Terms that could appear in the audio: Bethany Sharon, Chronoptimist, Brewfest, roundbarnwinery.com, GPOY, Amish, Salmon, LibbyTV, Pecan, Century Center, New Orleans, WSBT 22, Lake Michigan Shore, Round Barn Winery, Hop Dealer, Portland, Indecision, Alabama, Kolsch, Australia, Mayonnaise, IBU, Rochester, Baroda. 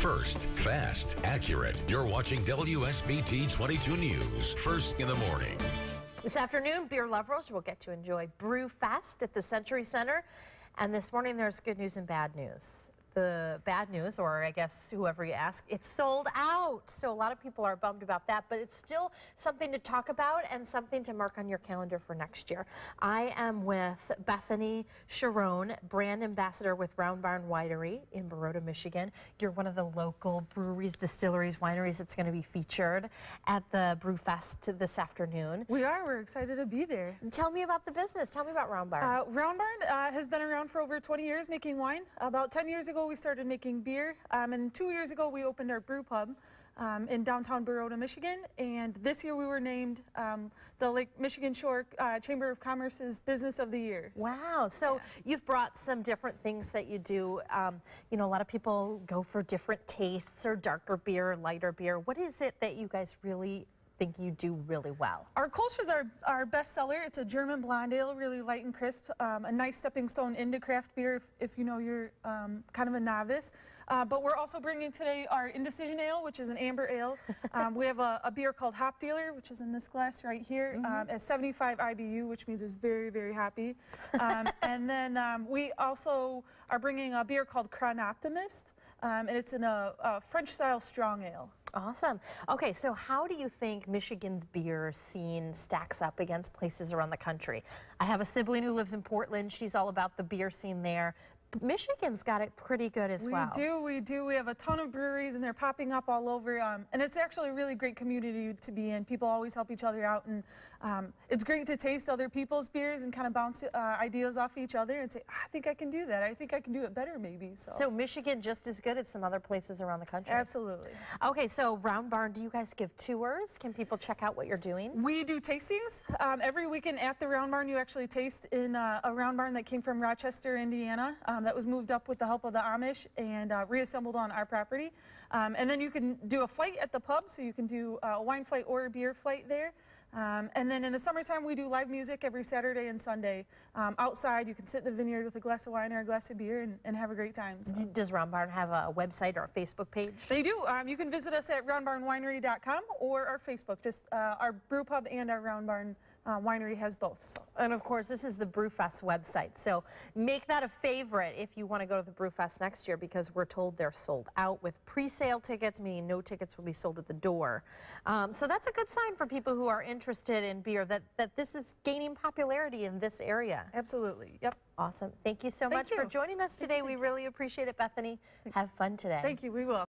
First, fast, accurate. You're watching WSBT 22 News, first in the morning. This afternoon, beer lovers will get to enjoy Brewfest at the Century Center. And this morning, there's good news and bad news. The bad news, or I guess whoever you ask, it's sold out. So a lot of people are bummed about that, but it's still something to talk about and something to mark on your calendar for next year. I am with Bethany Sharon, brand ambassador with Round Barn Winery in Baroda, Michigan. You're one of the local breweries, distilleries, wineries that's going to be featured at the Brewfest this afternoon. We are. We're excited to be there. Tell me about the business. Tell me about Round Barn. Round Barn has been around for over 20 years making wine. About 10 years ago, we started making beer, and 2 years ago we opened our brew pub in downtown Baroda, Michigan, and this year we were named the Lake Michigan Shore Chamber of Commerce's Business of the Year. Wow, so you've brought some different things that you do. You know, a lot of people go for different tastes, or darker beer, lighter beer. What is it that you guys really think you do really well? Our Kolsch is our best seller. It's a German blonde ale, really light and crisp, a nice stepping stone into craft beer if you know you're kind of a novice. But we're also bringing today our Indecision ale, which is an amber ale. We have a beer called Hop Dealer, which is in this glass right here, at 75 IBU, which means it's very, very hoppy. And then we also are bringing a beer called Chronoptimist, and it's in a French-style strong ale. Awesome. Okay, so how do you think Michigan's beer scene stacks up against places around the country? I have a sibling who lives in Portland. She's all about the beer scene there. Michigan's got it pretty good as well. We do. We have a ton of breweries, and they're popping up all over. And it's actually a really great community to be in. People always help each other out, and it's great to taste other people's beers and kind of bounce ideas off each other and say, I think I can do that. I think I can do it better, maybe. So Michigan just as good as some other places around the country. Absolutely. Okay, so Round Barn, do you guys give tours? Can people check out what you're doing? We do tastings. Every weekend at the Round Barn, you actually taste in a Round Barn that came from Rochester, Indiana. That was moved up with the help of the Amish and reassembled on our property. And then you can do a flight at the pub, so you can do a wine flight or a beer flight there. And then in the summertime, we do live music every Saturday and Sunday. Outside, you can sit in the vineyard with a glass of wine or a glass of beer and have a great time. So. Does Round Barn have a website or a Facebook page? They do. You can visit us at roundbarnwinery.com or our Facebook. Just our brew pub and our Round Barn winery has both. So. And of course, this is the Brewfest website. So make that a favorite if you want to go to the Brewfest next year, because we're told they're sold out with pre-sale tickets, meaning no tickets will be sold at the door. So that's a good sign for people who are interested in beer that this is gaining popularity in this area. Absolutely. Yep. Awesome. Thank you so much for joining us today. We really appreciate it, Bethany. Thanks. Have fun today. Thank you. We will.